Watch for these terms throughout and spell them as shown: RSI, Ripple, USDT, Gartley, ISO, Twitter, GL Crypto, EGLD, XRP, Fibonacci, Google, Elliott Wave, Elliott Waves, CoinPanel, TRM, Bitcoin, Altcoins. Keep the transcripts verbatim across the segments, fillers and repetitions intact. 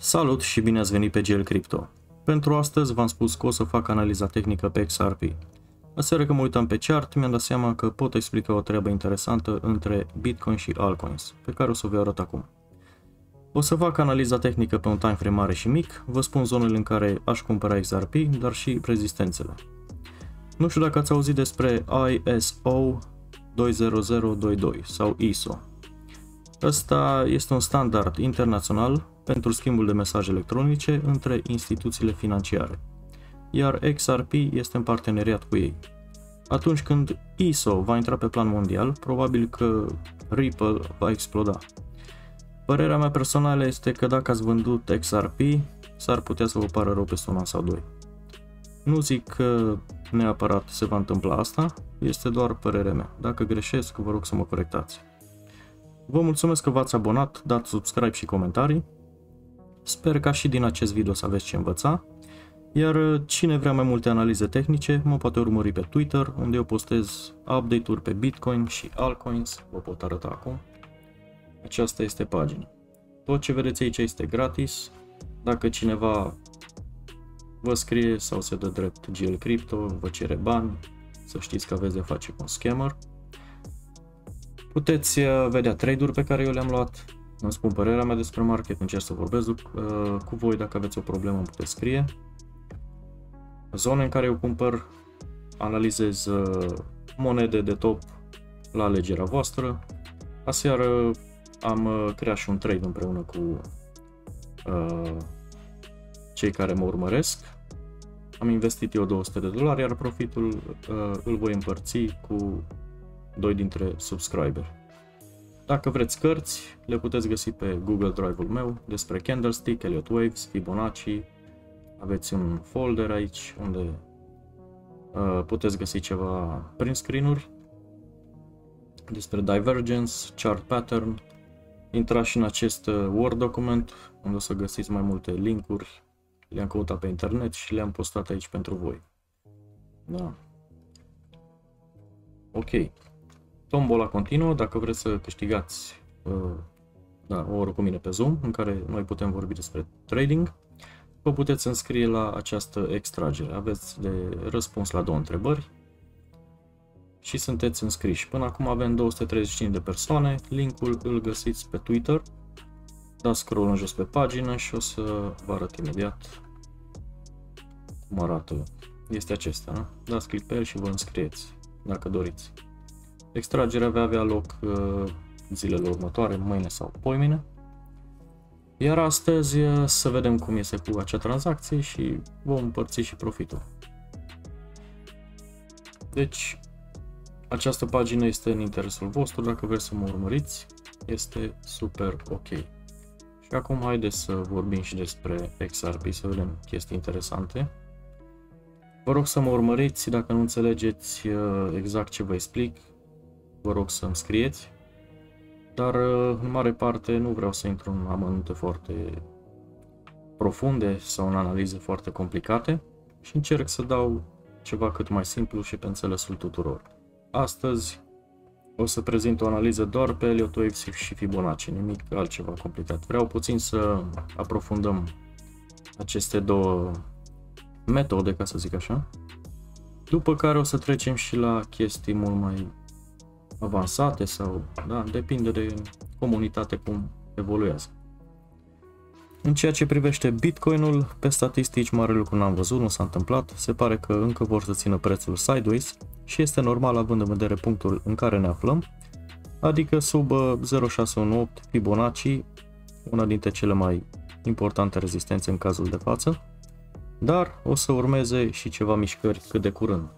Salut și bine ați venit pe G L Crypto. Pentru astăzi v-am spus că o să fac analiza tehnică pe X R P. Aseară când mă uitam pe chart, mi-am dat seama că pot explica o treabă interesantă între Bitcoin și altcoins, pe care o să vă arăt acum. O să fac analiza tehnică pe un timeframe mare și mic, vă spun zonele în care aș cumpăra X R P, dar și rezistențele. Nu știu dacă ați auzit despre I S O două zero zero doi doi sau I S O. Ăsta este un standard internațional pentru schimbul de mesaje electronice între instituțiile financiare, iar X R P este în parteneriat cu ei. Atunci când I S O va intra pe plan mondial, probabil că Ripple va exploda. Părerea mea personală este că dacă ați vândut X R P, s-ar putea să vă pară rău peste un an sau doi. Nu zic că neapărat se va întâmpla asta, este doar părerea mea. Dacă greșesc, vă rog să mă corectați. Vă mulțumesc că v-ați abonat, dați subscribe și comentarii. Sper ca și din acest video să aveți ce învăța, iar cine vrea mai multe analize tehnice mă poate urmări pe Twitter, unde eu postez update-uri pe Bitcoin și altcoins, vă pot arăta acum. Aceasta este pagina. Tot ce vedeți aici este gratis, dacă cineva vă scrie sau se dă drept G L Crypto, vă cere bani, să știți că aveți de face cu un scammer. Puteți vedea trade-uri pe care eu le-am luat, îmi spun părerea mea despre market, încerc să vorbesc cu voi, dacă aveți o problemă îmi puteți scrie. Zone în care eu cumpăr, analizez monede de top la alegerea voastră. Aseară am creat și un trade împreună cu uh, cei care mă urmăresc. Am investit eu două sute de dolari, iar profitul uh, îl voi împărți cu doi dintre subscriberi. Dacă vreți cărți, le puteți găsi pe Google Drive-ul meu despre Candlestick, Elliott Waves, Fibonacci. Aveți un folder aici unde uh, puteți găsi ceva prin screen-uri despre divergence, chart pattern. Intrați și în acest Word document unde o să găsiți mai multe linkuri. Le-am căutat pe internet și le-am postat aici pentru voi. Da. Ok. Tombola continuă, dacă vreți să câștigați uh, da, o oră cu mine pe Zoom în care noi putem vorbi despre trading, vă puteți înscrie la această extragere. Aveți de răspuns la două întrebări și sunteți înscriși. Până acum avem două sute treizeci și cinci de persoane, linkul îl găsiți pe Twitter, dați scroll în jos pe pagină și o să vă arăt imediat cum arată. Este acesta, nu? Dați click pe el și vă înscrieți dacă doriți. Extragerea va avea loc zilele următoare, mâine sau poimine. Iar astăzi să vedem cum iese cu acea tranzacție și vom împărți și profitul. Deci, această pagină este în interesul vostru, dacă vreți să mă urmăriți, este super ok. Și acum haideți să vorbim și despre X R P, să vedem chestii interesante. Vă rog să mă urmăriți, dacă nu înțelegeți exact ce vă explic, vă rog să-mi scrieți, dar în mare parte nu vreau să intru în amănunte foarte profunde sau în analize foarte complicate și încerc să dau ceva cât mai simplu și pe înțelesul tuturor. Astăzi o să prezint o analiză doar pe Elliott Waves și Fibonacci, nimic altceva complicat. Vreau puțin să aprofundăm aceste două metode, ca să zic așa, după care o să trecem și la chestii mult mai avansate sau, da, depinde de comunitate cum evoluează. În ceea ce privește Bitcoinul, pe statistici mare lucru n-am văzut, nu s-a întâmplat, se pare că încă vor să țină prețul sideways și este normal având în vedere punctul în care ne aflăm, adică sub zero virgulă șase unu opt Fibonacci, una dintre cele mai importante rezistențe în cazul de față, dar o să urmeze și ceva mișcări cât de curând.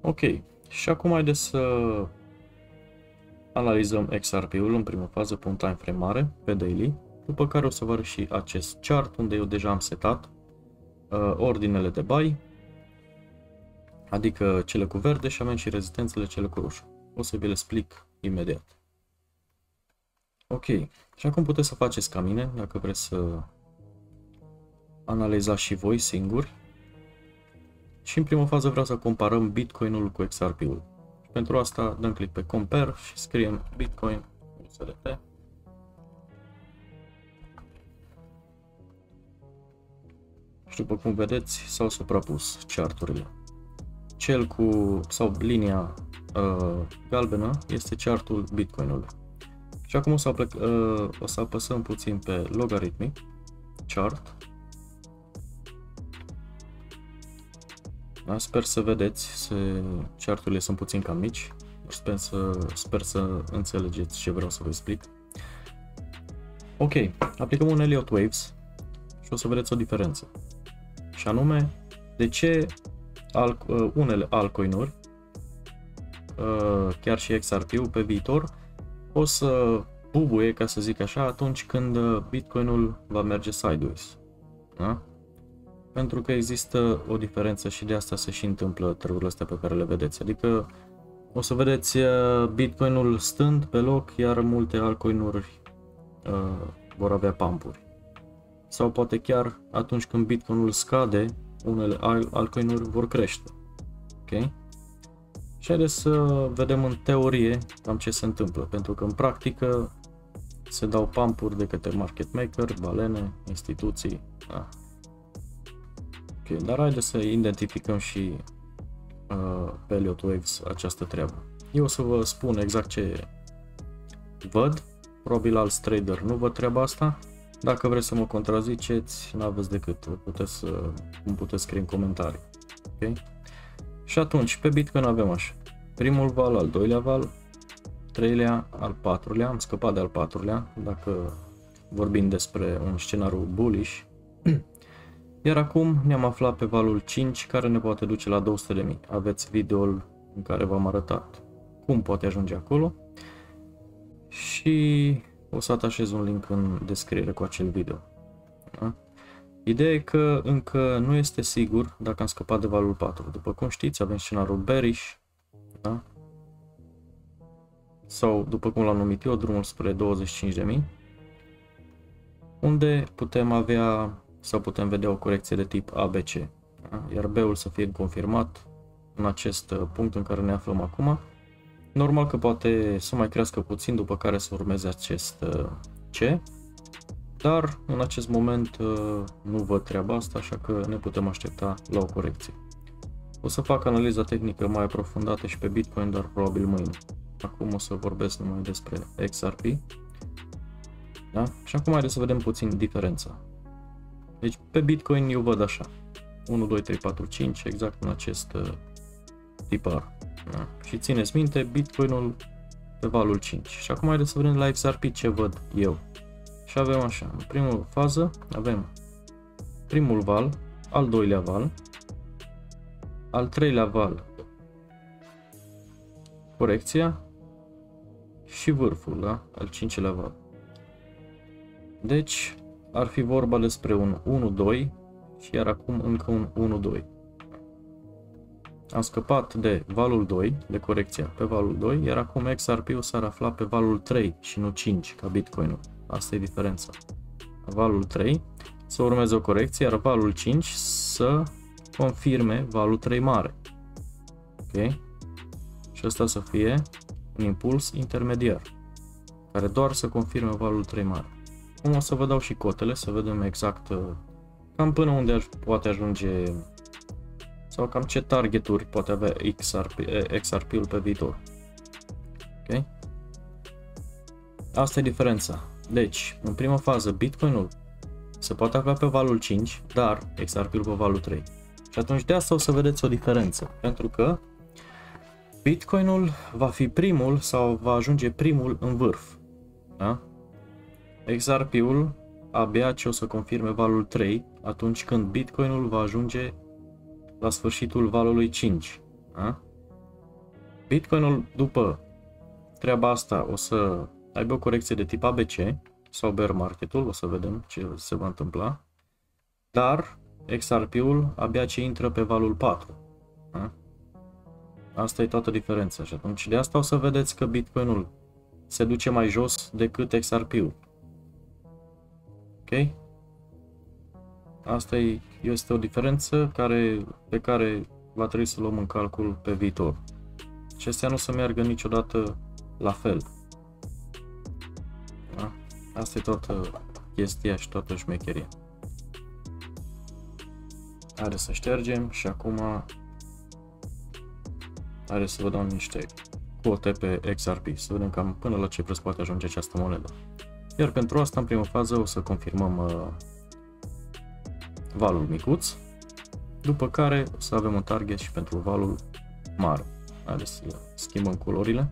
Ok, și acum haideți să analizăm X R P-ul în prima fază pe un timeframe mare, pe daily, după care o să vă arăt și acest chart unde eu deja am setat uh, ordinele de buy, adică cele cu verde și avem și rezistențele cele cu roșu. O să vi le explic imediat. Ok, și acum puteți să faceți ca mine, dacă vreți să analizați și voi singuri. Și în prima fază vreau să comparăm Bitcoinul cu X R P-ul. Pentru asta dăm click pe Compare și scriem Bitcoin U S D T. După cum vedeți, s-au suprapus charturile. Cel cu, sau linia uh, galbenă este chartul Bitcoinului. Și acum o să, aplec, uh, o să apăsăm puțin pe logaritmic, chart. Da, sper să vedeți, se, charturile sunt puțin cam mici, sper să, sper să înțelegeți ce vreau să vă explic. Ok, aplicăm un Elliott Waves și o să vedeți o diferență. Și anume, de ce al, uh, unele altcoinuri, uh, chiar și X R P-ul pe viitor, o să bubuie, ca să zic așa, atunci când Bitcoinul va merge sideways. Da? Pentru că există o diferență și de asta se și întâmplă treburile astea pe care le vedeți. Adică o să vedeți Bitcoinul stând pe loc, iar multe altcoinuri uh, vor avea pumpuri. Sau poate chiar atunci când Bitcoinul scade, unele altcoinuri vor crește. Ok? Și haideți să vedem în teorie cam ce se întâmplă, pentru că în practică se dau pumpuri de către market maker, balene, instituții. Da. Okay, dar haideți să identificăm și uh, pe Elliott Waves această treabă. Eu o să vă spun exact ce văd, probabil alți trader nu văd treaba asta. Dacă vreți să mă contraziceți, n-aveți decât, puteți, îmi puteți scrie în comentarii. Okay? Și atunci, pe Bitcoin avem așa, primul val, al doilea val, treilea, al patrulea, am scăpat de al patrulea, dacă vorbim despre un scenariu bullish. Iar acum ne-am aflat pe valul cinci, care ne poate duce la două sute de mii. Aveți videoul în care v-am arătat cum poate ajunge acolo și o să atașez un link în descriere cu acel video. Da? Ideea e că încă nu este sigur dacă am scăpat de valul patru. După cum știți, avem scenariul bearish, da? Sau după cum l-am numit eu, drumul spre douăzeci și cinci de mii, unde putem avea sau putem vedea o corecție de tip A B C, da? Iar B-ul să fie confirmat în acest punct în care ne aflăm acum. Normal că poate să mai crească puțin, după care să urmeze acest C, dar în acest moment nu văd treaba asta, așa că ne putem aștepta la o corecție. O să fac analiza tehnică mai aprofundată și pe Bitcoin, dar probabil mâine. Acum o să vorbesc numai despre X R P. Da? Și acum haideți să vedem puțin diferența. Deci pe Bitcoin eu văd așa, unu, doi, trei, patru, cinci, exact în acest tipar. Da? Și țineți minte, Bitcoinul pe valul cinci. Și acum haideți să vedem la X R P ce văd eu. Și avem așa, în prima fază avem primul val, al doilea val, al treilea val, corecția și vârful, da? Al cincilea val. Deci ar fi vorba despre un unu doi și iar acum încă un unu doi. Am scăpat de valul doi, de corecția pe valul doi, iar acum X R P-ul s-ar afla pe valul trei și nu cinci, ca Bitcoin-ul. Asta e diferența. Valul trei să urmeze o corecție, iar valul cinci să confirme valul trei mare. Ok? Și asta să fie un impuls intermediar, care doar să confirme valul trei mare. Acum o să vă dau și cotele, să vedem exact cam până unde poate ajunge sau cam ce targeturi poate avea X R P-ul pe viitor. Ok? Asta e diferența. Deci, în prima fază, Bitcoinul se poate afla pe valul cinci, dar X R P-ul pe valul trei. Și atunci de asta o să vedeți o diferență, pentru că Bitcoinul va fi primul sau va ajunge primul în vârf. Da? X R P-ul abia ce o să confirme valul trei, atunci când Bitcoinul va ajunge la sfârșitul valului cinci. Da? Bitcoinul după treaba asta o să aibă o corecție de tip A B C sau bear marketul, o să vedem ce se va întâmpla, dar X R P-ul abia ce intră pe valul patru. Da? Asta e toată diferența și atunci de asta o să vedeți că Bitcoinul se duce mai jos decât X R P-ul. Ok? Asta este o diferență care, pe care va trebui să luăm în calcul pe viitor. Și astea nu o să meargă niciodată la fel. Asta e toată chestia și toată șmecheria. Are să ștergem și acum are să vă dau niște cote pe X R P, să vedem cam până la ce preț poate ajunge această monedă. Iar pentru asta, în prima fază, o să confirmăm uh, valul micuț, după care o să avem un target și pentru valul mare. Are să schimbăm culorile.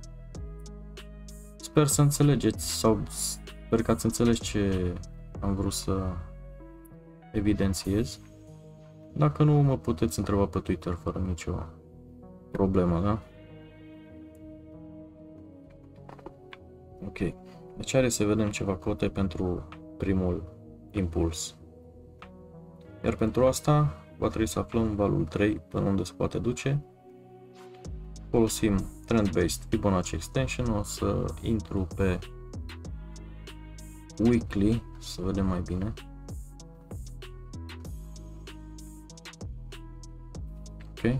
Sper să înțelegeți sau sper că ați înțeles ce am vrut să evidențiez. Dacă nu, mă puteți întreba pe Twitter fără nicio problemă, da? Ok, deci are să vedem ceva cote pentru primul impuls. Iar pentru asta va trebui să aflăm valul trei până unde se poate duce. Folosim Trend-Based Fibonacci Extension, o să intru pe Weekly, să vedem mai bine. Ok.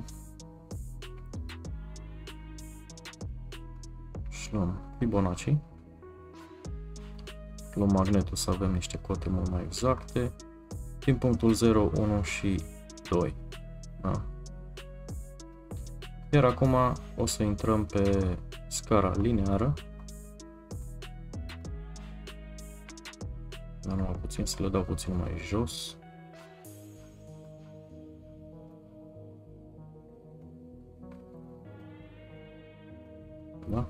Și luăm Fibonacci. Luăm magnetul să avem niște cote mult mai exacte. Din punctul zero, unu și doi. Da. Iar acum o să intrăm pe scara lineară. Dar numai puțin, să le dau puțin mai jos. Da?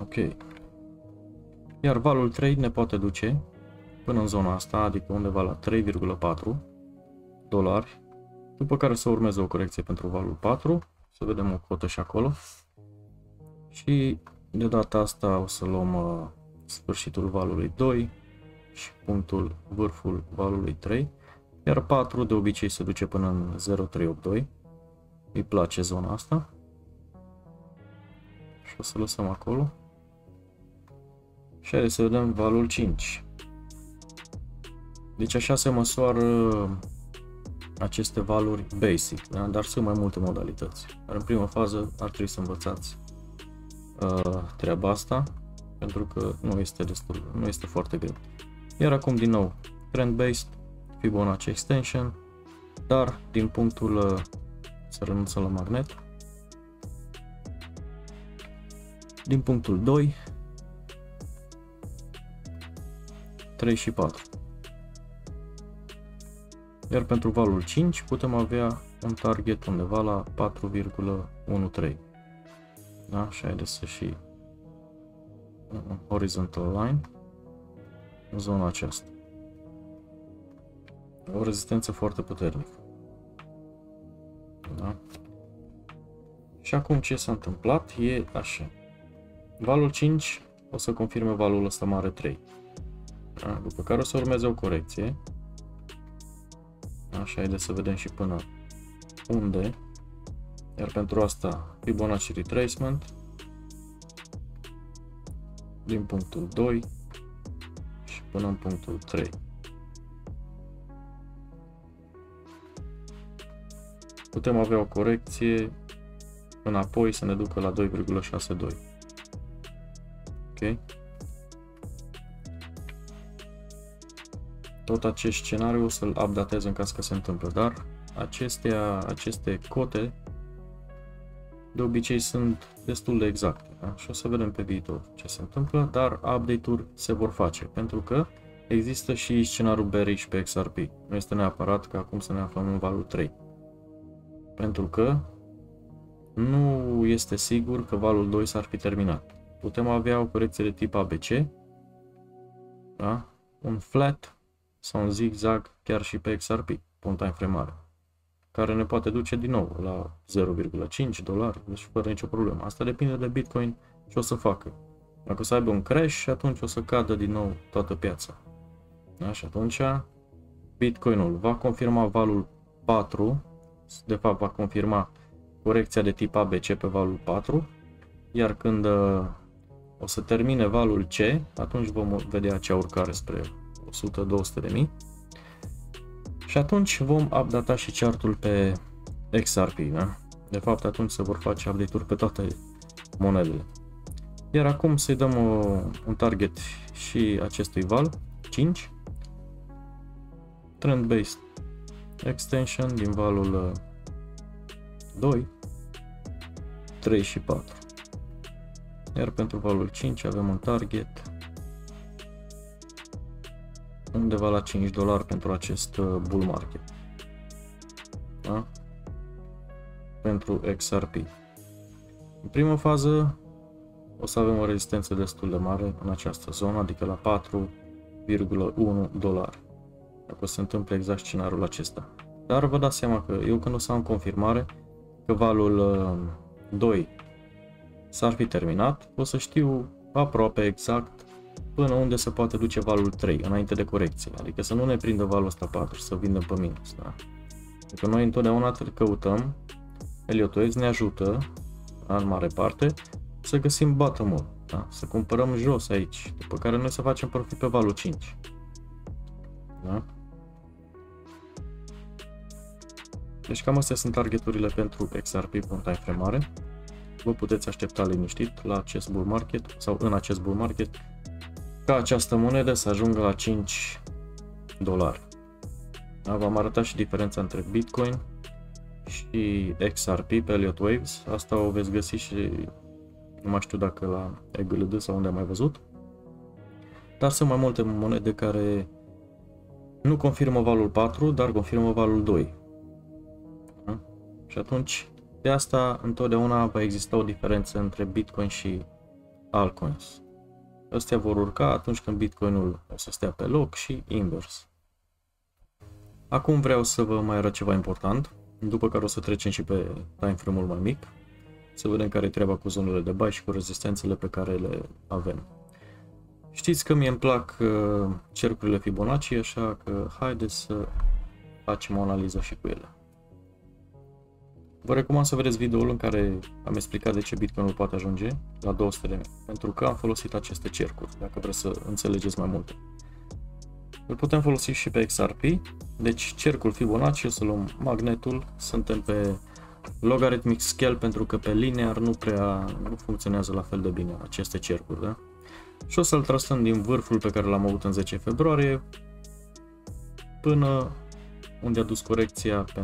Ok. Iar valul trei ne poate duce până în zona asta, adică undeva la trei virgulă patru dolari. După care să urmeze o corecție pentru valul patru, să vedem o cotă și acolo. Și de data asta o să luăm uh, sfârșitul valului doi și punctul vârful valului trei. Iar patru de obicei se duce până în zero trei opt doi. Îi place zona asta. Și o să lăsăm acolo. Și hai să vedem valul cinci. Deci așa se măsoară aceste valuri basic, da? Dar sunt mai multe modalități. Dar în prima fază ar trebui să învățați uh, treaba asta, pentru că nu este destul, nu este foarte greu. Iar acum din nou Trend-Based, Fibonacci Extension, dar din punctul uh, să renunțăm la magnet, din punctul doi, trei și patru. Iar pentru valul cinci putem avea un target undeva la patru virgulă unu trei. Da? Și haideți să și horizontal line în zona aceasta. O rezistență foarte puternică. Da? Și acum ce s-a întâmplat e așa. Valul cinci o să confirme valul ăsta mare trei. Da? După care o să urmeze o corecție. Așa, haideți să vedem și până unde. Iar pentru asta Fibonacci Retracement din punctul doi și până în punctul trei. Putem avea o corecție înapoi să ne ducă la doi virgulă șase doi. Ok? Tot acest scenariu o să-l updatez în caz că se întâmplă, dar acestea, aceste cote de obicei sunt destul de exacte, da? Și o să vedem pe viitor ce se întâmplă, dar update-uri se vor face, pentru că există și scenariul bearish pe X R P. Nu este neapărat că acum să ne aflăm în valul trei, pentru că nu este sigur că valul doi s-ar fi terminat. Putem avea o corecție de tip A B C, da? Un flat sau un zigzag chiar și pe X R P, pe un time frame mare, care ne poate duce din nou la zero virgulă cinci dolari, deci fără nicio problemă. Asta depinde de Bitcoin ce o să facă. Dacă o să aibă un crash, atunci o să cadă din nou toată piața. Da? Și atunci Bitcoinul va confirma valul patru, de fapt va confirma corecția de tip A B C pe valul patru, iar când o să termine valul C, atunci vom vedea acea urcare spre o sută două sute de mii și atunci vom updata și chartul pe X R P, da? De fapt atunci se vor face update-uri pe toate monedele. Iar acum să-i dăm o, un target și acestui val cinci trend-based extension din valul doi, trei și patru. Iar pentru valul cinci avem un target undeva la cinci dolari pentru acest bull market. Da? Pentru X R P. În prima fază o să avem o rezistență destul de mare în această zonă, adică la patru virgulă unu dolari. Dacă se întâmplă exact scenariul acesta. Dar vă dați seama că eu când o să am confirmare că valul doi s-ar fi terminat, o să știu aproape exact până unde se poate duce valul trei înainte de corecție. Adică să nu ne prindă valul ăsta patru și să vindem pe minus. Da? Adică noi întotdeauna căutăm, Elliott Waves ne ajută în mare parte să găsim bottom-ul, da? Să cumpărăm jos aici, după care noi să facem profit pe valul cinci. Da? Deci cam astea sunt targeturile pentru X R P pe un time frame mare. Vă puteți aștepta liniștit la acest bull market sau în acest bull market ca această monedă să ajungă la cinci dolari. Da? V-am arătat și diferența între Bitcoin și X R P pe Elliott Waves. Asta o veți găsi și nu mai știu dacă la E G L D sau unde am mai văzut. Dar sunt mai multe monede care nu confirmă valul patru, dar confirmă valul doi. Da? Și atunci de asta întotdeauna va exista o diferență între Bitcoin și altcoins. Astea vor urca atunci când Bitcoinul o să stea pe loc și invers. Acum vreau să vă mai arăt ceva important, după care o să trecem și pe timeframe-ul mai mic, să vedem care e treaba cu zonele de buy și cu rezistențele pe care le avem. Știți că mie îmi plac uh, cercurile Fibonacci, așa că haideți să facem o analiză și cu ele. Vă recomand să vedeți videoul în care am explicat de ce Bitcoinul poate ajunge la două sute de mii, pentru că am folosit aceste cercuri, dacă vreți să înțelegeți mai multe. Îl putem folosi și pe X R P, deci cercul Fibonacci, o să luăm magnetul, suntem pe logarithmic scale pentru că pe linear nu prea nu funcționează la fel de bine aceste cercuri, da? Și o să-l trasăm din vârful pe care l-am avut în zece februarie până unde a dus corecția, pe,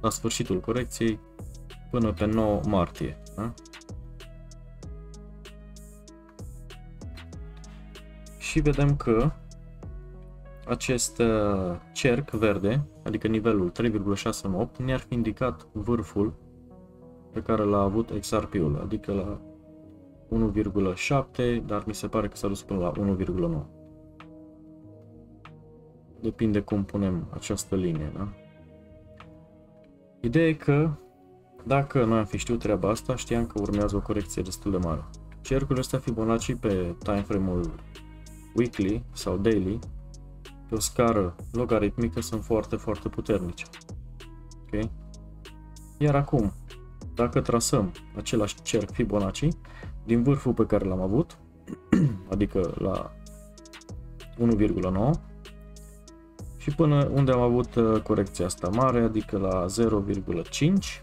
la sfârșitul corecției, până pe nouă martie. Da? Și vedem că acest cerc verde, adică nivelul trei virgulă șase opt, ne-ar fi indicat vârful pe care l-a avut X R P-ul, adică la unu virgulă șapte, dar mi se pare că s-a dus până la unu virgulă nouă. Depinde cum punem această linie, da? Ideea e că dacă noi am fi știut treaba asta, știam că urmează o corecție destul de mare. Cercul ăsta Fibonacci pe timeframe-ul weekly sau daily, pe o scară logaritmică, sunt foarte, foarte puternice. Okay? Iar acum, dacă trasăm același cerc Fibonacci din vârful pe care l-am avut, adică la unu virgulă nouă, și până unde am avut corecția asta mare, adică la zero virgulă cinci,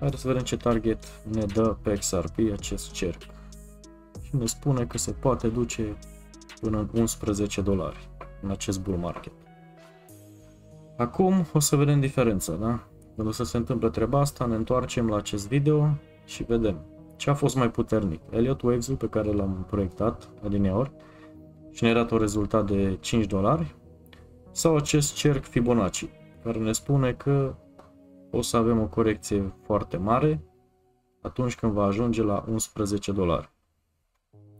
haideți să vedem ce target ne dă pe X R P acest cerc. Și ne spune că se poate duce până în unsprezece dolari în acest bull market. Acum o să vedem diferența, da? Când o să se întâmple treaba asta, ne întoarcem la acest video și vedem ce a fost mai puternic, Elliott Waves-ul pe care l-am proiectat adineori și ne-a dat un rezultat de cinci dolari, sau acest cerc Fibonacci care ne spune că o să avem o corecție foarte mare atunci când va ajunge la unsprezece dolari.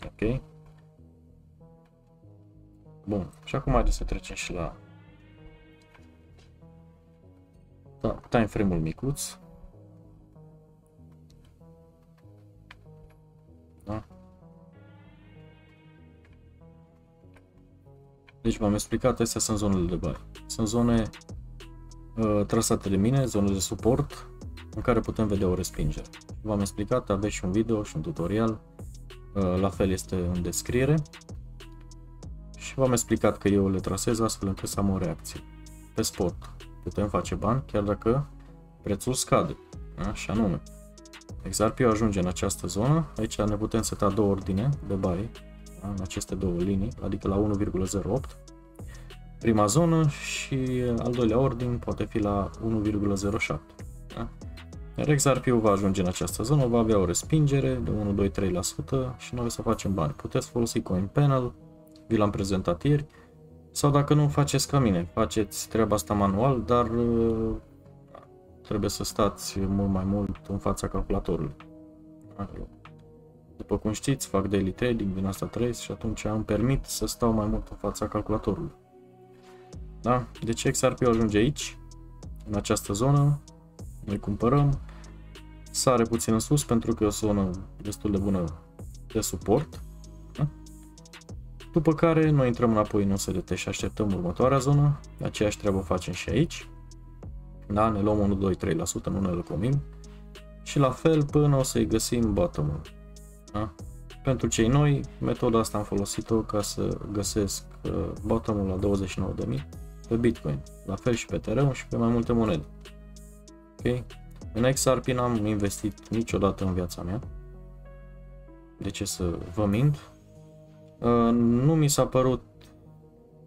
Ok? Bun, și acum haideți să trecem și la da, timeframe-ul micuț. Da. Deci v-am explicat, astea sunt zonele de buy. Sunt zone uh, trasate de mine, zone de suport în care putem vedea o respingere. V-am explicat, aveți și un video și un tutorial, uh, la fel este în descriere. Și v-am explicat că eu le trasez astfel încât să am o reacție. Pe spot putem face bani chiar dacă prețul scade. Așa nume. X R P ajunge în această zonă, aici ne putem seta două ordine de buy în aceste două linii, adică la unu virgulă zero opt prima zonă și al doilea ordin poate fi la unu virgulă zero șapte. Da? Iar X R P-ul va ajunge în această zonă, va avea o respingere de unu doi trei la sută și noi o să facem bani. Puteți folosi CoinPanel, vi l-am prezentat ieri, sau dacă nu, faceți ca mine, faceți treaba asta manual, dar trebuie să stați mult mai mult în fața calculatorului. După cum știți, fac daily trading, din asta trăiesc și atunci îmi permit să stau mai mult în fața calculatorului. Da? Deci X R P ajunge aici, în această zonă, noi cumpărăm, sare puțin în sus pentru că e o zonă destul de bună de suport. Da? După care noi intrăm înapoi în U S D T și așteptăm următoarea zonă, aceeași treabă facem și aici. Da? Ne luăm unu doi trei la sută, nu ne lăcomim. Și la fel până o să-i găsim bottom-ul. Da? Pentru cei noi, metoda asta am folosit-o ca să găsesc bottom-ul la douăzeci și nouă de mii pe Bitcoin, la fel și pe T R M și pe mai multe monede. Okay? În X R P n-am investit niciodată în viața mea, de ce să vă mint? Nu mi s-a părut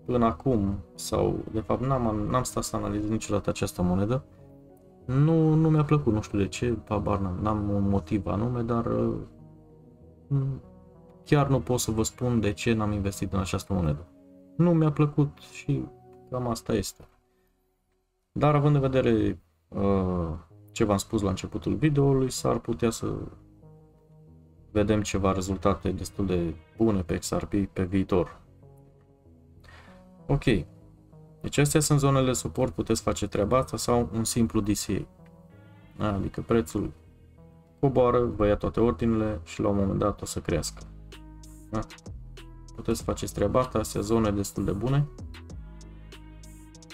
până acum, sau de fapt n-am stat să analizez niciodată această monedă. Nu, nu mi-a plăcut, nu știu de ce, habar n-am, n-am un motiv anume, dar chiar nu pot să vă spun de ce n-am investit în această monedă. Nu mi-a plăcut și cam asta este. Dar având în vedere uh, ce v-am spus la începutul videoului, s-ar putea să vedem ceva rezultate destul de bune pe X R P pe viitor. Ok. Deci astea sunt zonele de suport, puteți face treaba asta sau un simplu D C A. Adică prețul coboară, vă ia toate ordinele și la un moment dat o să crească. Da? Puteți face treaba asta, astea zone destul de bune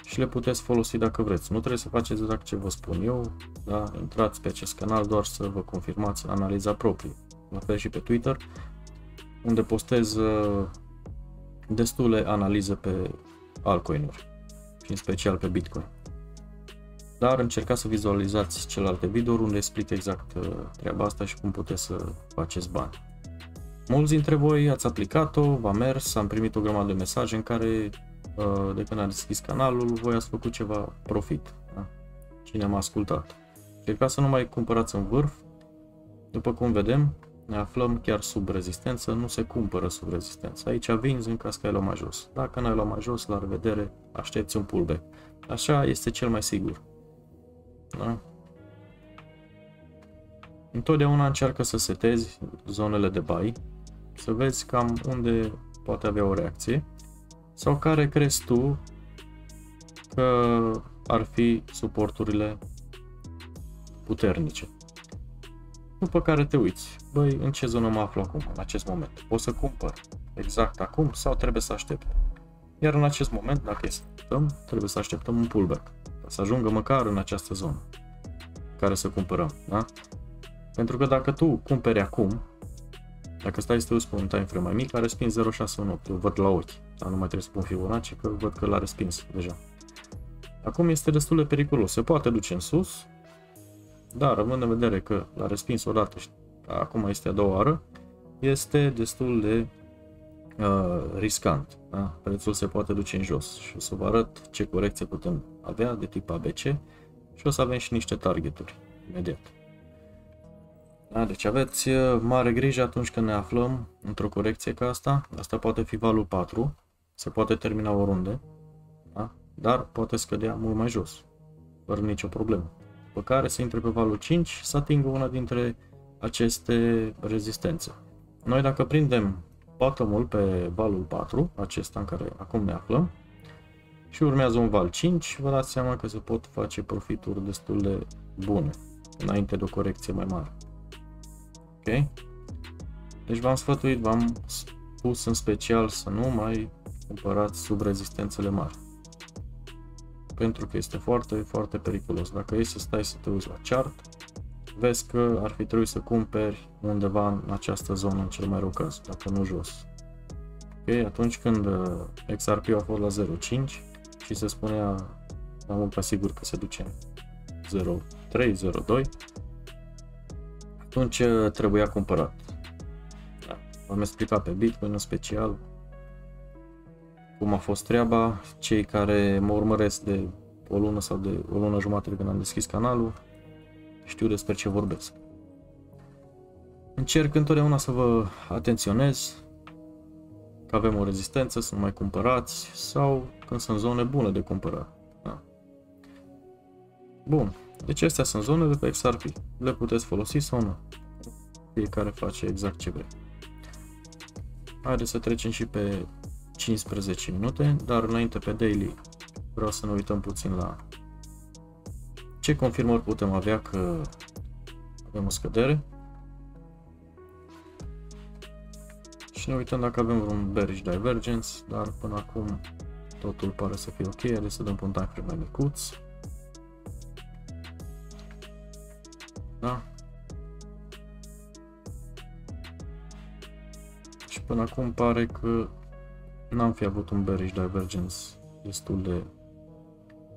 și le puteți folosi dacă vreți. Nu trebuie să faceți exact ce vă spun eu, da? Intrați pe acest canal doar să vă confirmați analiza proprie. La fel și pe Twitter, unde postez destule analize pe altcoin-uri și în special pe Bitcoin. Dar încercați să vizualizați celelalte videouri unde explic exact treaba asta și cum puteți să faceți bani. Mulți dintre voi ați aplicat-o, v-a mers, am primit o grămadă de mesaje în care de când am deschis canalul, voi ați făcut ceva profit. Da? Cine m-a ascultat. Încercați să nu mai cumpărați în vârf. După cum vedem, ne aflăm chiar sub rezistență, nu se cumpără sub rezistență. Aici vinzi în caz că ai luat mai jos. Dacă n-ai luat mai jos, la revedere, aștepți un pullback. Așa este cel mai sigur. Da? Întotdeauna încearcă să setezi zonele de buy, să vezi cam unde poate avea o reacție sau care crezi tu că ar fi suporturile puternice. După care te uiți, băi, în ce zonă mă aflu acum, în acest moment? Pot să cumpăr exact acum sau trebuie să aștept? Iar în acest moment, dacă stăm, trebuie să așteptăm un pullback, să ajungă măcar în această zonă care să cumpărăm, da? Pentru că dacă tu cumperi acum, dacă stai să te uiți pe un time frame mai mic, a respins zero virgulă șase unu opt, eu văd la ochi, dar nu mai trebuie să pun Fibonacci că văd că l-a respins deja. Acum este destul de periculos, se poate duce în sus, dar având în vedere că l-a respins odată și acum este a doua oară, este destul de uh, riscant. Da? Prețul se poate duce în jos și o să vă arăt ce corecție putem avea de tip A B C și o să avem și niște targeturi imediat. Da, deci aveți mare grijă atunci când ne aflăm într-o corecție ca asta. Asta poate fi valul patru, se poate termina oriunde, da? Dar poate scădea mult mai jos, fără nicio problemă. După care se intre pe valul cinci și să atingă una dintre aceste rezistențe. Noi dacă prindem bottom-ul pe valul patru, acesta în care acum ne aflăm, și urmează un val cinci, vă dați seama că se pot face profituri destul de bune, înainte de o corecție mai mare. Ok? Deci v-am sfătuit, v-am spus în special să nu mai cumpărați sub rezistențele mari. Pentru că este foarte, foarte periculos. Dacă e să stai să te uiți la chart, vezi că ar fi trebuit să cumperi undeva în această zonă, în cel mai rău caz, dacă nu jos. Ok, atunci când X R P a fost la zero virgulă cinci și se spunea, mai mult ca sigur că se duce în zero virgulă trei, zero virgulă doi, atunci trebuia cumpărat. V-am explicat pe Bitcoin în special cum a fost treaba. Cei care mă urmăresc de o lună sau de o lună jumătate de când am deschis canalul știu despre ce vorbesc. Încerc întotdeauna să vă atenționez că avem o rezistență, să nu mai cumpărați, sau când sunt zone bune de cumpărat. Da. Bun, deci astea sunt zonele de pe X R P. Le puteți folosi sau nu. Fiecare face exact ce vrea. Haideți să trecem și pe cincisprezece minute, dar înainte pe daily vreau să ne uităm puțin la ce confirmări putem avea că avem o scădere. Și ne uităm dacă avem vreun bearish divergence, dar până acum totul pare să fie ok. Haideți să dăm un time frame mai micuț. Da? Și până acum pare că n-am fi avut un bearish divergence destul de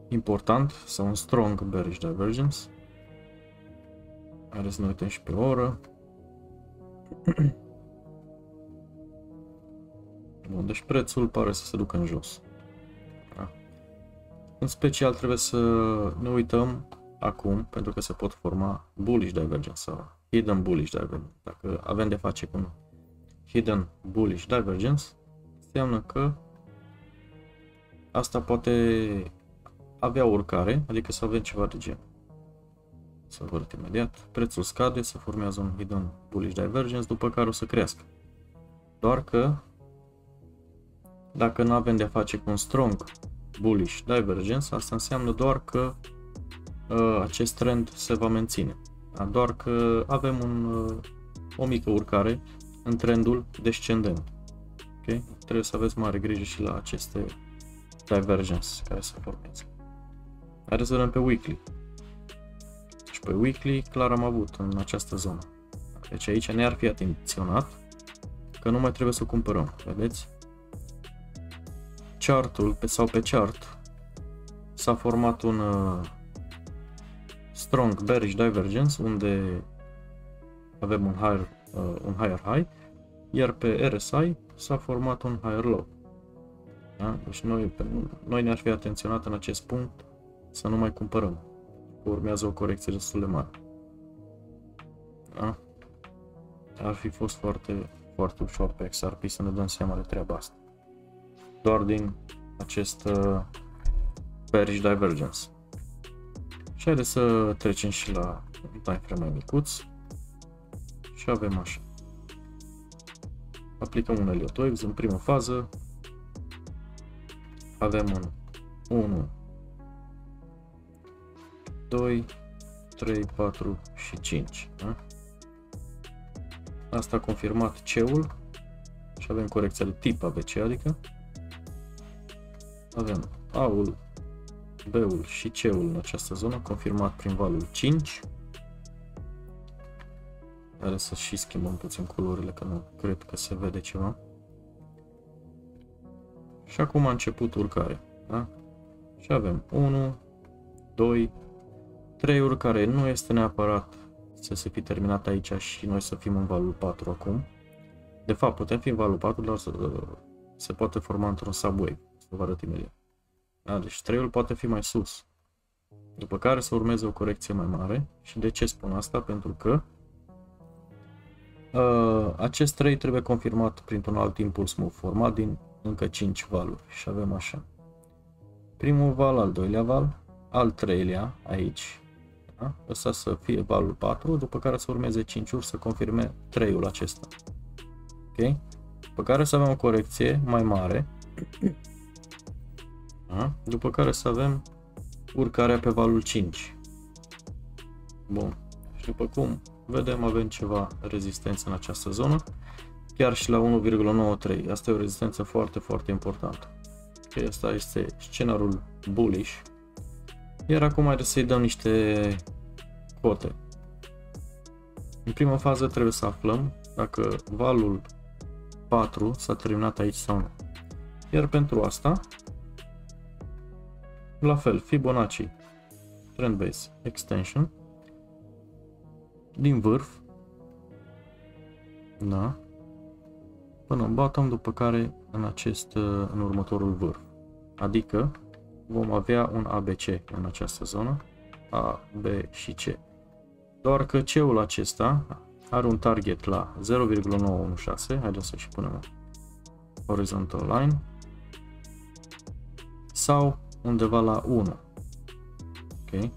important sau un strong bearish divergence. Haideți să ne uităm și pe oră. Bun, deci prețul pare să se ducă în jos. Da. În special trebuie să ne uităm acum, pentru că se pot forma bullish divergence sau hidden bullish divergence. Dacă avem de face cu un hidden bullish divergence, înseamnă că asta poate avea urcare, adică să avem ceva de gen. Să văd imediat. Prețul scade, se formează un hidden bullish divergence, după care o să crească. Doar că dacă nu avem de-a face cu un strong bullish divergence, asta înseamnă doar că uh, acest trend se va menține. Da? Doar că avem un, uh, o mică urcare în trendul descendent. Okay? Trebuie să aveți mare grijă și la aceste divergence care se formează. Haideți să vedem pe weekly. Și pe weekly clar am avut în această zonă. Deci aici ne-ar fi atenționat că nu mai trebuie să cumpărăm. Vedeți? Chartul sau pe chart s-a format un uh, strong bearish divergence unde avem un higher, uh, un higher high, iar pe R S I s-a format un higher low. Da? Deci noi, noi ne-ar fi atenționat în acest punct să nu mai cumpărăm. Urmează o corecție destul de mare. Da? Ar fi fost foarte, foarte ușor pe X R P să ne dăm seama de treaba asta. Doar din acest uh, bearish divergence. Și haideți să trecem și la un timeframe mai micuț. Și avem așa. Aplicăm un Elliott Waves în prima fază. Avem un unu, doi, trei, patru și cinci. Da? Asta a confirmat C-ul. Și avem corecția de tip A B C, adică avem A-ul, B-ul și C-ul în această zonă, confirmat prin valul cinci. Are să și schimbăm puțin culorile, că nu cred că se vede ceva. Și acum a început urcarea. Da? Și avem unu, doi, trei-uri care nu este neapărat să se fi terminat aici și noi să fim în valul patru acum. De fapt, putem fi în valul patru, dar se poate forma într-un subwave. Vă arăt imediat. Da, deci trei-ul poate fi mai sus. După care să urmeze o corecție mai mare. Și de ce spun asta? Pentru că uh, acest trei trebuie confirmat printr-un alt impuls move format din încă cinci valuri. Și avem așa. Primul val, al doilea val, al treilea aici. Da? Ăsta să fie valul patru, după care să urmeze cinci-uri să confirme trei-ul acesta. Ok? După care să avem o corecție mai mare. După care să avem urcarea pe valul cinci. Bun. Și după cum vedem, avem ceva rezistență în această zonă. Chiar și la unu virgulă nouăzeci și trei. Asta e o rezistență foarte, foarte importantă. Okay, asta este scenariul bullish. Iar acum haideți să-i dăm niște cote. În prima fază trebuie să aflăm dacă valul patru s-a terminat aici sau nu. Iar pentru asta, la fel, Fibonacci, Trend Base, Extension, din vârf, da, până în bottom, după care în, acest, în următorul vârf. Adică vom avea un A B C în această zonă, A, B și C. Doar că C-ul acesta are un target la zero virgulă nouă unu șase, haideți să și punem horizontal line, sau undeva la unu. Ok?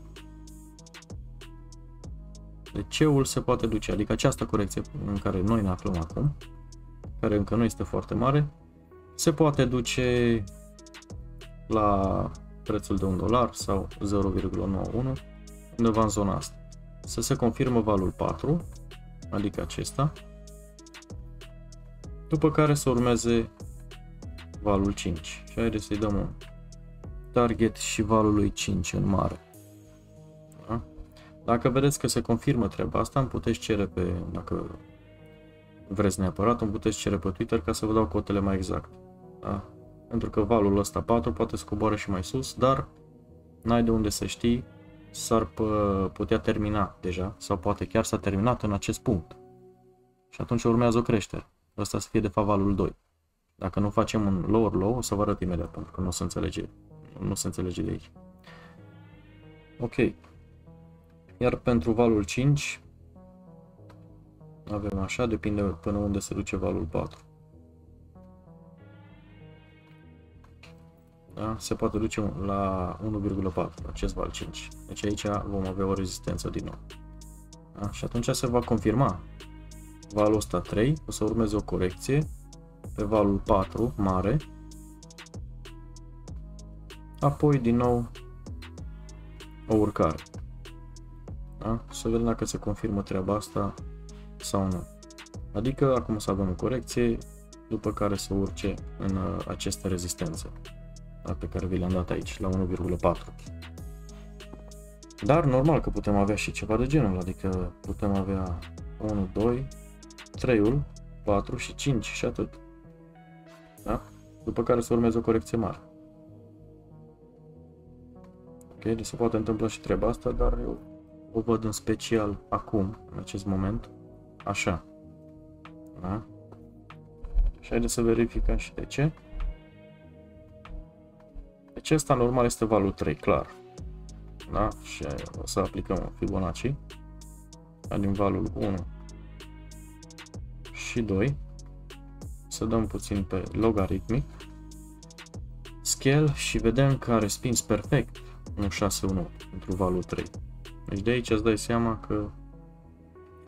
Deci C-ul se poate duce, adică această corecție în care noi ne aflăm acum, care încă nu este foarte mare, se poate duce la prețul de un dolar sau zero virgulă nouă unu, undeva în zona asta. Să se confirmă valul patru, adică acesta, după care să urmeze valul cinci. Și haideți să-i dăm un target și valului cinci în mare. Da? Dacă vedeți că se confirmă treaba asta, îmi puteți cere pe, dacă vreți neapărat, îmi puteți cere pe Twitter ca să vă dau cotele mai exact. Da? Pentru că valul ăsta patru poate să coboare și mai sus, dar n-ai de unde să știi, s-ar putea termina deja sau poate chiar s-a terminat în acest punct. Și atunci urmează o creștere. Ăsta să fie de fapt valul doi. Dacă nu facem un lower low, o să vă arăt imediat, pentru că nu se înțelege, nu se înțelege de aici. Ok. Iar pentru valul cinci avem așa, depinde până unde se duce valul patru. Da? Se poate duce la unu virgulă patru, acest val cinci. Deci aici vom avea o rezistență din nou. Da? Și atunci se va confirma valul ăsta trei, o să urmeze o corecție pe valul patru mare, apoi din nou o urcare. Da? Să vedem dacă se confirmă treaba asta sau nu. Adică acum o să avem o corecție, după care să urce în această rezistență pe care vi le-am dat aici, la unu virgulă patru. Dar normal că putem avea și ceva de genul, adică putem avea unu, doi, trei, patru și cinci și atât. Da? După care să urmeze o corecție mare. Ok, deci se poate întâmpla și treaba asta, dar eu o văd în special acum, în acest moment, așa. Da? Și haideți să verificăm și de ce. Deci ăsta normal este valul trei, clar. Da? Și o să aplicăm Fibonacci din valul unu și doi. Să dăm puțin pe logaritmic. Scale și vedem că a respins perfect unu șase unu pentru valul trei. Deci de aici îți dai seama că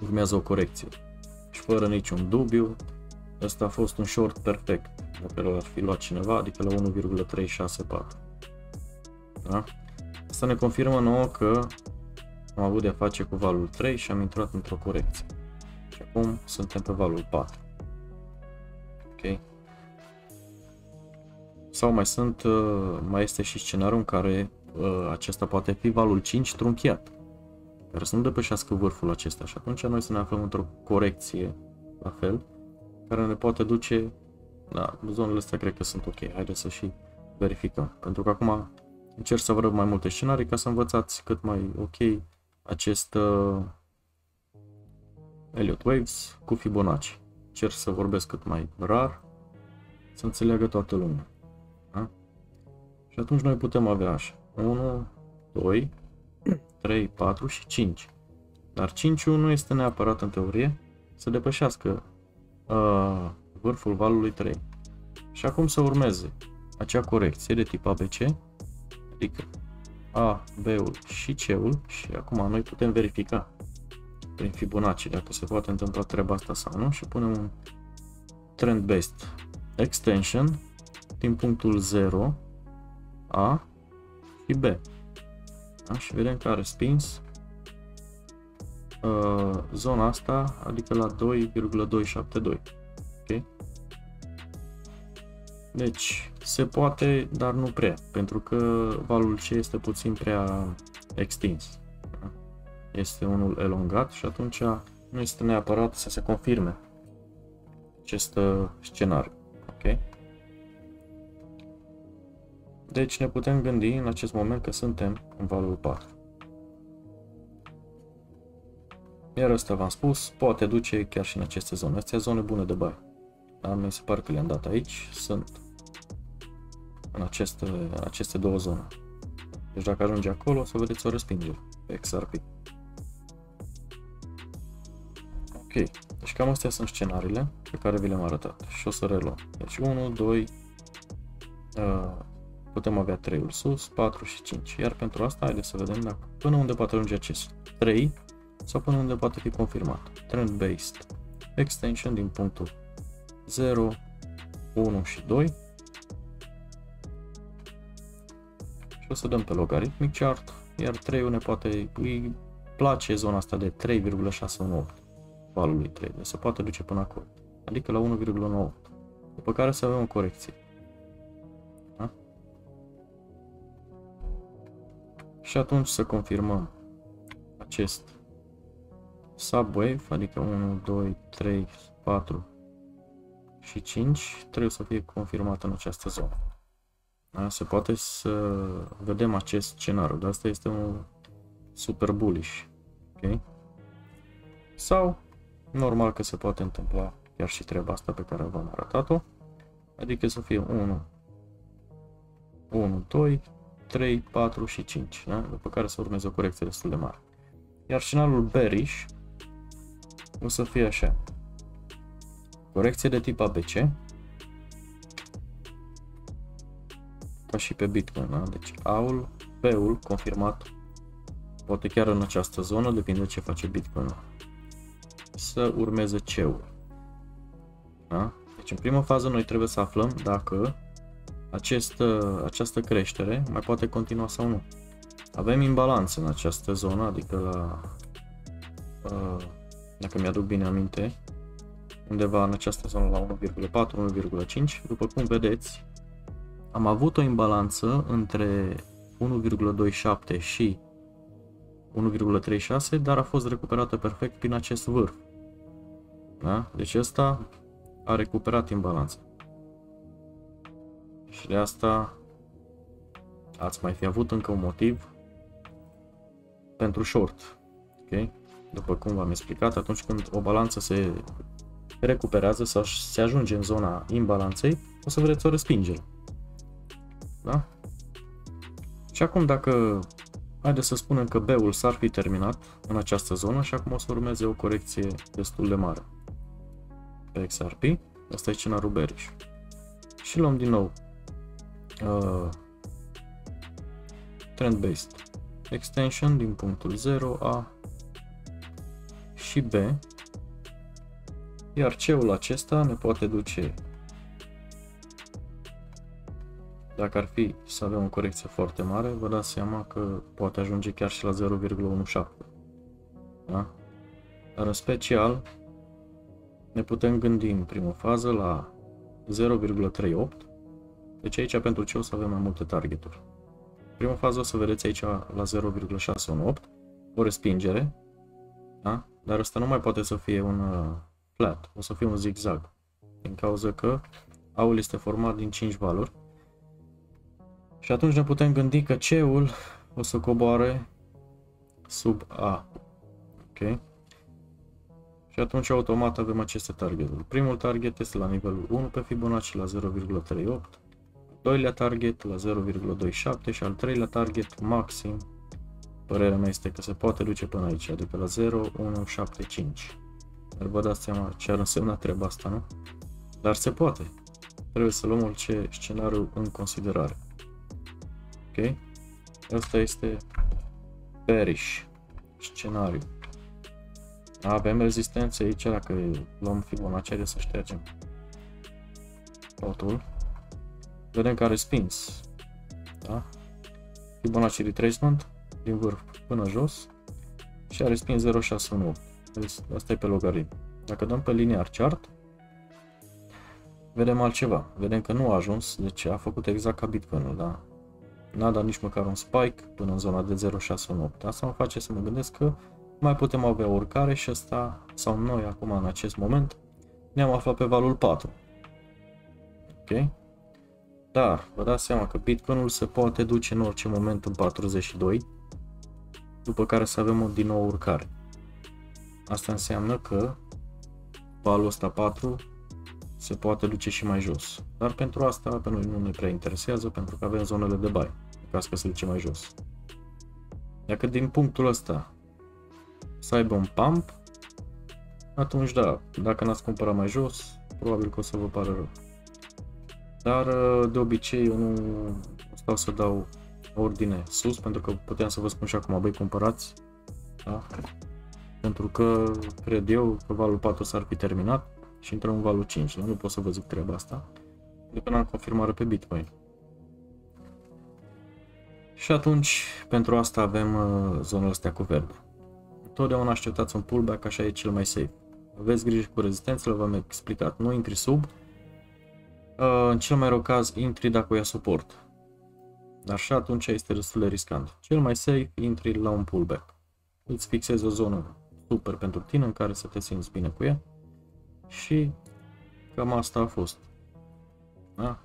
urmează o corecție. Și fără niciun dubiu, ăsta a fost un short perfect. Dacă l-ar fi luat cineva, adică la unu virgulă trei șase patru. Da? Asta ne confirmă nouă că am avut de-a face cu valul trei și am intrat într-o corecție. Și acum suntem pe valul patru. Ok? Sau mai sunt, mai este și scenariul în care acesta poate fi valul cinci trunchiat, care să nu depășească vârful acesta. Și atunci noi să ne aflăm într-o corecție, la fel, care ne poate duce. Da, zonele astea cred că sunt ok, haideți să și verificăm, pentru că acum încerc să vă arăt mai multe scenarii ca să învățați cât mai ok acest uh, Elliott Waves cu Fibonacci. Încerc să vorbesc cât mai rar, să înțeleagă toată lumea. Da? Și atunci noi putem avea așa, unu, doi, trei, patru și cinci, dar cinci-ul nu este neapărat în teorie să depășească uh, vârful valului trei. Și acum să urmeze acea corecție de tip A B C, adică A, B-ul și C-ul, și acum noi putem verifica prin Fibonacci dacă se poate întâmpla treaba asta sau nu, și punem un trend based extension din punctul zero, A și B. Da? Și vedem că a respins uh, zona asta, adică la doi virgulă doi șapte doi. Deci se poate, dar nu prea, pentru că valul C este puțin prea extins. Este unul elongat și atunci nu este neapărat să se confirme acest scenariu. Okay? Deci ne putem gândi în acest moment că suntem în valul patru. Iar asta v-am spus, poate duce chiar și în aceste zone. Astea zone bune de bai. Dar mi se pare că le-am dat aici, sunt în aceste, aceste două zone. Deci dacă ajunge acolo, o să vedeți o respingere pe X R P. Ok, deci cam astea sunt scenariile pe care vi le-am arătat și o să reluăm. Deci unu, doi, uh, putem avea trei-ul sus, patru și cinci. Iar pentru asta, haideți să vedem dacă până unde poate ajunge acest trei sau până unde poate fi confirmat. Trend-based extension din punctul zero, unu și doi. Și o să dăm pe logarithmic chart, iar trei-ul ne poate, îi place zona asta de trei virgulă șase unu opt valului trei, se poate duce până acolo, adică la unu virgulă nouă opt, după care să avem o corecție. Da? Și atunci să confirmăm acest subwave, adică unu, doi, trei, patru și cinci, trebuie să fie confirmat în această zonă. Da? Se poate să vedem acest scenariu, dar asta este un super bullish. Okay? Sau normal că se poate întâmpla chiar și treaba asta pe care v-am arătat-o, adică să fie unu, unu, doi, trei, patru și cinci, da? După care să urmeze o corecție destul de mare. Iar scenariul bearish o să fie așa: corecție de tip A B C, ca și pe Bitcoin, da? Deci A-ul, B-ul confirmat, poate chiar în această zonă, depinde ce face Bitcoin-ul. Să urmeze C-ul. Da? Deci în prima fază noi trebuie să aflăm dacă acest, această creștere mai poate continua sau nu. Avem imbalanță în această zonă, adică la, dacă mi-aduc bine aminte, undeva în această zonă la unu virgulă patru, unu virgulă cinci, după cum vedeți, am avut o imbalanță între unu virgulă douăzeci și șapte și unu virgulă treizeci și șase, dar a fost recuperată perfect prin acest vârf. Da? Deci ăsta a recuperat imbalanța. Și de asta ați mai fi avut încă un motiv pentru short. Okay? După cum v-am explicat, atunci când o balanță se recuperează sau se ajunge în zona imbalanței, o să vedeți o respingere. Da? Și acum dacă, haideți să spunem că B-ul s-ar fi terminat în această zonă și acum o să urmeze o corecție destul de mare pe X R P. Asta e scenariul bearish. Și luăm din nou uh, trend-based extension din punctul zero, A și B, iar C-ul acesta ne poate duce, dacă ar fi să avem o corecție foarte mare, vă dați seama că poate ajunge chiar și la zero virgulă șapteen. Da? Dar în special ne putem gândi în prima fază la zero virgulă treizeci și opt. Deci aici pentru ce o să avem mai multe targeturi. În prima fază o să vedeți aici la zero virgulă șase unu opt o respingere, da? Dar asta nu mai poate să fie un flat, o să fie un zigzag, din cauza că A-ul este format din cinci valuri. Și atunci ne putem gândi că C-ul o să coboare sub A. Ok? Și atunci automat avem aceste targeturi. Primul target este la nivelul unu pe Fibonacci la zero virgulă treizeci și opt, doilea target la zero virgulă douăzeci și șapte și al treilea target maxim, părerea mea este că se poate duce până aici, adică la zero virgulă unu șapte cinci. Dar vă dați seama ce ar însemna treaba asta, nu? Dar se poate. Trebuie să luăm orice scenariu în considerare. Okay. Asta este bearish scenariu. Avem rezistențe aici, dacă luăm Fibonacci, de să ștergem totul. Vedem că a respins. Da? Fibonacci retracement din vârf până jos și a respins zero virgulă șase unu opt. Asta e pe logaritm. Dacă dăm pe linear chart, vedem altceva. Vedem că nu a ajuns, deci a făcut exact ca Bitcoin-ul, da? N-a dat nici măcar un spike până în zona de zero virgulă șase unu opt. Asta mă face să mă gândesc că mai putem avea o urcare și asta, sau noi acum în acest moment, ne-am aflat pe valul patru. Ok? Dar vă dați seama că Bitcoin-ul se poate duce în orice moment în patruzeci și doi, după care să avem din nou o urcare. Asta înseamnă că valul ăsta patru se poate duce și mai jos. Dar pentru asta pe noi nu ne prea interesează, pentru că avem zonele de buy, ca să se duce mai jos. Dacă din punctul ăsta să aibă un pump, atunci da, dacă n-ați cumpărat mai jos, probabil că o să vă pară rău. Dar de obicei eu nu stau să dau ordine sus, pentru că puteam să vă spun și acum, băi, cumpărați, da? Pentru că cred eu că valul patru s-ar fi terminat și intrăm în valul cinci, da? Nu pot să vă zic treaba asta, de până am confirmare pe Bitcoin. Și atunci, pentru asta avem zonele astea cu verde. Întotdeauna așteptați un pullback, așa e cel mai safe. Aveți grijă cu rezistențele, v-am explicat, nu intri sub. În cel mai rău caz, intri dacă o ia suport. Dar și atunci este destul de riscant. Cel mai safe, intri la un pullback. Îți fixezi o zonă super pentru tine în care să te simți bine cu ea. Și cam asta a fost. Da?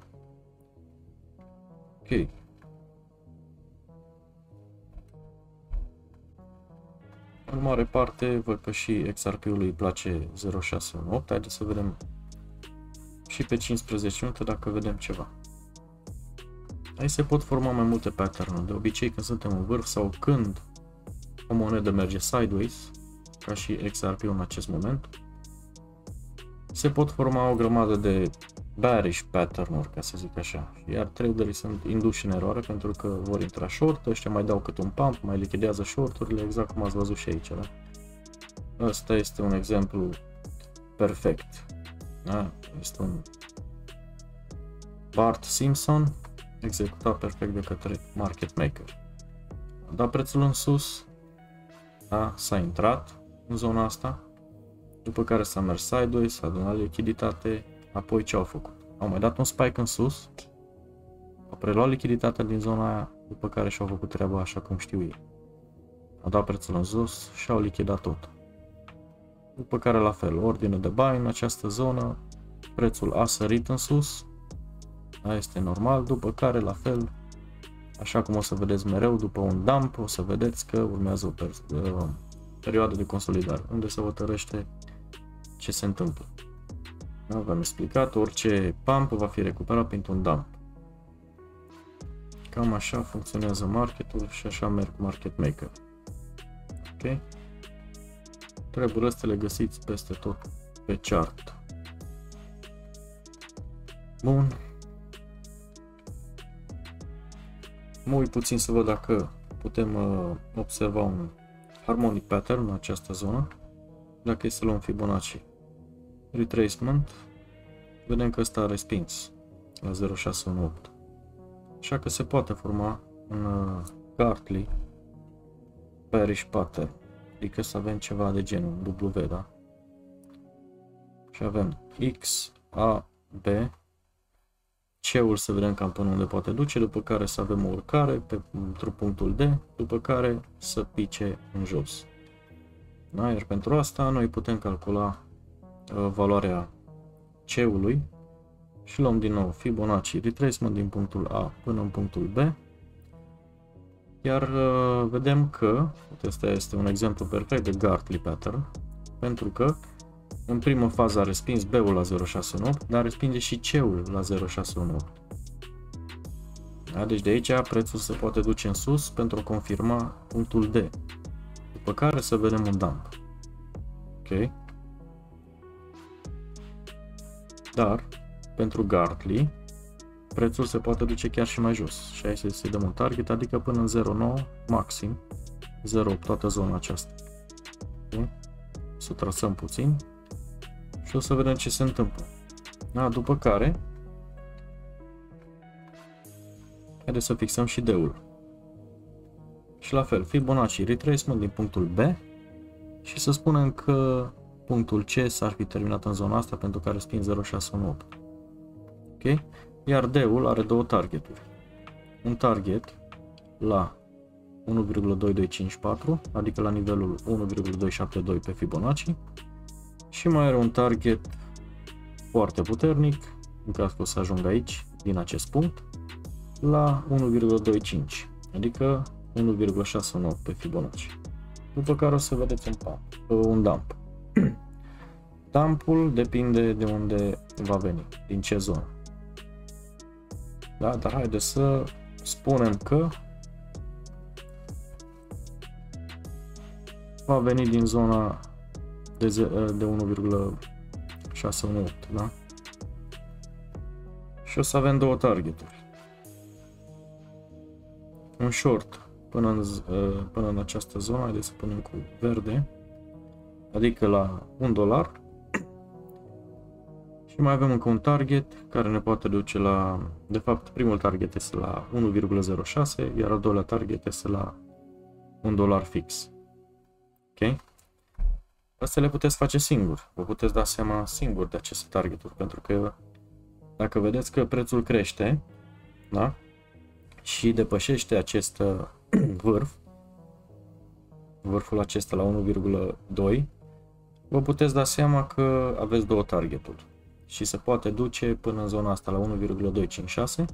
Ok. În mare parte, văd că și X R P-ul îi place zero șase unu opt. Haideți să vedem și pe cincisprezece minute dacă vedem ceva. Aici se pot forma mai multe pattern-uri. De obicei, când suntem în vârf sau când o monedă merge sideways, ca și X R P în acest moment, se pot forma o grămadă de bearish pattern-uri, ca să zic așa. Iar traderii sunt induși în eroare pentru că vor intra short, ăștia mai dau câte un pump, mai lichidează short-urile, exact cum ați văzut și aici. Da? Asta este un exemplu perfect. Da? Este un Bart Simpson executat perfect de către market maker. A dat prețul în sus, da? S-a intrat în zona asta, după care s-a mers sideways, s-a adunat lichiditate. Apoi ce au făcut? Au mai dat un spike în sus, au preluat lichiditatea din zona aia, după care și-au făcut treaba așa cum știu ei. Au dat prețul în sus și au lichidat tot. După care la fel, ordine de buy în această zonă, prețul a sărit în sus, aia este normal, după care la fel, așa cum o să vedeți mereu, după un dump, o să vedeți că urmează o uh, perioadă de consolidare, unde se hotărăște ce se întâmplă. V-am explicat, orice pump va fi recuperat printr-un dump. Cam așa funcționează marketul și așa merg market maker. Ok? Treburile astea le găsiți peste tot pe chart. Bun. Mă uit puțin să văd dacă putem uh, observa un harmonic pattern în această zonă. Dacă e să luăm Fibonacci. Retracement, vedem că ăsta a respins la zero șase unu opt, așa că se poate forma un uh, Gartley bearish pattern, adică să avem ceva de genul W, da? Și avem X, A, B, C-ul să vedem cam până unde poate duce, după care să avem o urcare pentru punctul D, după care să pice în jos. Da? Iar pentru asta noi putem calcula valoarea C-ului și luăm din nou Fibonacci retracement din punctul A până în punctul B, iar vedem că acesta este un exemplu perfect de Gartley pattern, pentru că în prima fază a respins B-ul la zero șase unu opt, dar respinge și C-ul la zero șase unu opt. Da? Deci de aici prețul se poate duce în sus pentru a confirma punctul D, după care să vedem un dump. Ok. Dar, pentru Gartley, prețul se poate duce chiar și mai jos și aici se dăm un target, adică până în zero virgulă nouă, maxim, zero virgulă opt, toată zona aceasta. Okay? Să trasăm puțin și o să vedem ce se întâmplă. Da, după care, haideți să fixăm și D-ul. Și la fel, Fibonacci retracement din punctul B și să spunem că punctul C s-ar fi terminat în zona asta pentru că a respins zero șase unu opt. Ok? Iar D-ul are două targeturi. Un target la unu virgulă douăzeci și doi cincizeci și patru, adică la nivelul unu virgulă două șapte doi pe Fibonacci, și mai are un target foarte puternic, în caz că o să ajung aici, din acest punct, la unu virgulă douăzeci și cinci, adică unu virgulă șase unu opt pe Fibonacci. După care o să vedeți un pump, un dump. Dumpul depinde de unde va veni, din ce zonă. Da? Dar haideți să spunem că va veni din zona de, de unu virgulă șase unu opt, da? Și o să avem două targeturi. Un short până în, până în această zonă, haideți să punem cu verde, adică la un dolar. Și mai avem încă un target care ne poate duce la, de fapt primul target este la unu virgulă zero șase, iar al doilea target este la un dolar fix. Ok? Astea le puteți face singur, vă puteți da seama singur de aceste targeturi, pentru că dacă vedeți că prețul crește, da? Și depășește acest vârf, vârful acesta la unu virgulă doi, vă puteți da seama că aveți două targeturi și se poate duce până în zona asta la unu virgulă doi cinci șase.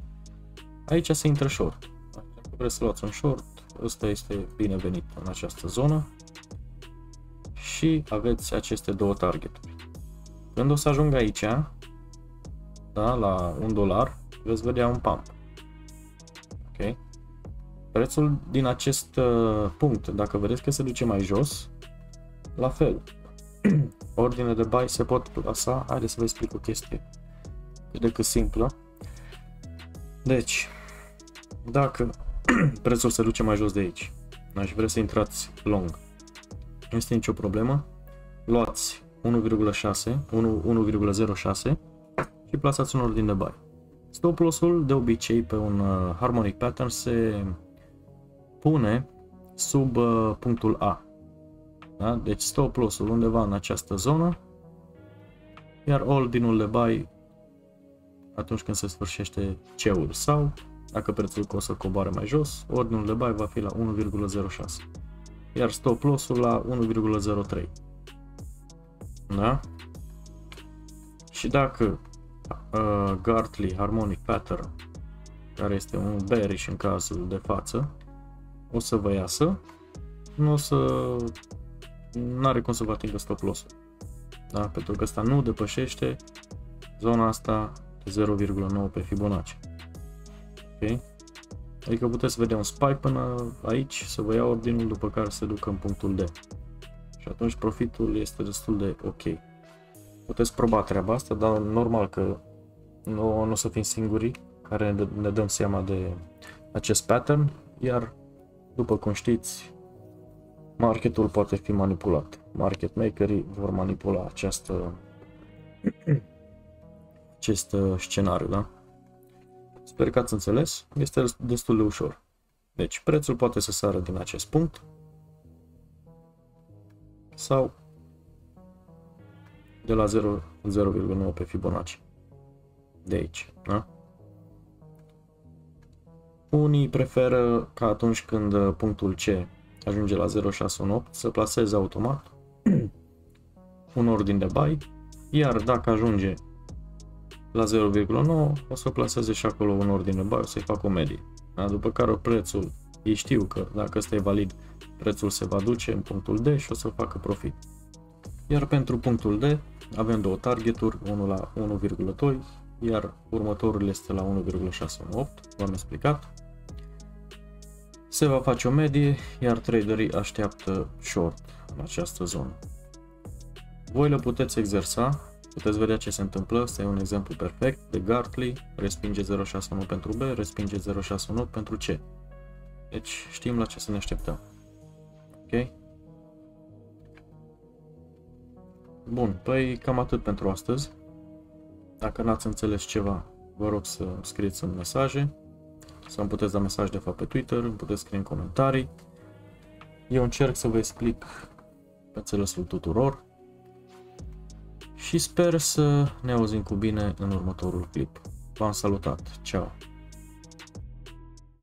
Aici se intră short. Dacă vreți să luați un short, ăsta este binevenit în această zonă și aveți aceste două targeturi. Când o să ajung aici, da, la un dolar, veți vedea un pump. Okay. Prețul din acest uh, punct, dacă vedeți că se duce mai jos, la fel, ordine de buy se pot plasa. Haideți să vă explic o chestie decât simplă. Deci, dacă prețul se duce mai jos de aici, da, și vreți să intrați long, nu este nicio problemă, luați unu virgulă zero șase și plasați un ordine de buy. Stop loss-ul de obicei pe un uh, harmonic pattern se pune sub uh, punctul A. Da? Deci stop loss-ul undeva în această zonă, iar ordinul de buy atunci când se sfârșește C-ul, sau dacă prețul o să coboare mai jos, ordinul de buy va fi la unu virgulă zero șase, iar stop loss-ul la unu virgulă zero trei. Da? Și dacă Uh, Gartley Harmonic Pattern, care este un bearish în cazul de față, o să vă iasă, nu o să, n-are cum să vă atingă stop loss-ul, da? Pentru că asta nu depășește zona asta de zero virgulă nouă pe Fibonacci. Okay? Adică puteți vedea un spike până aici, să vă ia ordinul, după care se ducă în punctul D. Și atunci profitul este destul de ok. Puteți proba treaba asta, dar normal că nu, nu o să fim singurii care ne, ne dăm seama de acest pattern, iar după cum știți, marketul poate fi manipulat. Market makerii vor manipula această, acest scenariu, da? Sper că ați înțeles, este destul de ușor. Deci prețul poate să sară din acest punct sau de la zero virgulă nouă pe Fibonacci, de aici, da? Unii preferă ca atunci când punctul C ajunge la zero virgulă șase unu opt să plaseze automat un ordin de buy, iar dacă ajunge la zero virgulă nouă o să plaseze și acolo un ordin de buy, o să-i fac o medie, da? După care prețul, ei știu că dacă ăsta e valid, prețul se va duce în punctul D și o să facă profit. Iar pentru punctul D avem două targeturi, unul la unu virgulă doi, iar următorul este la unu virgulă șase unu opt, v-am explicat. Se va face o medie, iar traderii așteaptă short în această zonă. Voi le puteți exersa, puteți vedea ce se întâmplă, este un exemplu perfect de Gartley, respinge zero virgulă șase unu pentru B, respinge zero virgulă șase unu pentru C. Deci știm la ce să ne așteptăm. Ok? Bun, păi cam atât pentru astăzi. Dacă n-ați înțeles ceva, vă rog să îmi scrieți în mesaje, sau îmi puteți da mesaj de fapt pe Twitter, îmi puteți scrie în comentarii. Eu încerc să vă explic pe înțelesul tuturor și sper să ne auzim cu bine în următorul clip. V-am salutat, ceau!